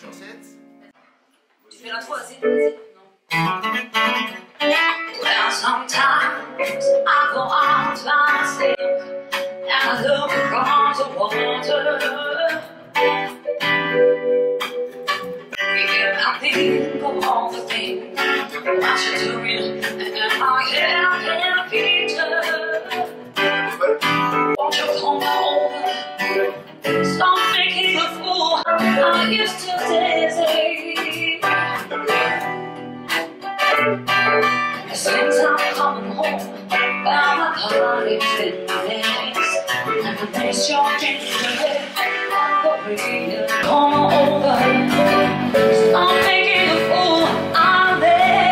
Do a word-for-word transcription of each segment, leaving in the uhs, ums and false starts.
chaussettes. Tu fais l'intro, vas-y, vas-y. Well, sometimes I go out by myself and I look across the water. Thinking about me, go on the thing. What you doing? And am I here in the future? Won't you come over? Stop making a fool. I used to say, since I'm coming home, by my college in my legs, and the place you're in the head, I'm going to come over. Stop making a fool. I'm there.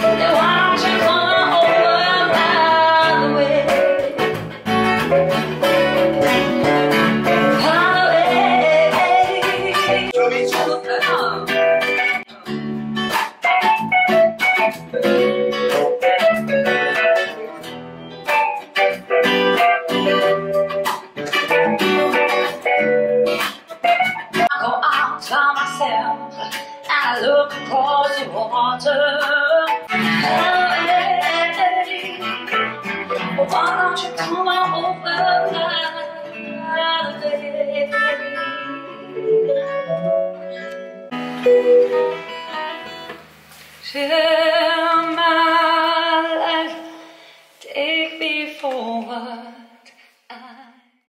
Now why don't you come over by the way? By the way. Drop each other. I look across the water. Hey, why don't you come on over my way? Yeah.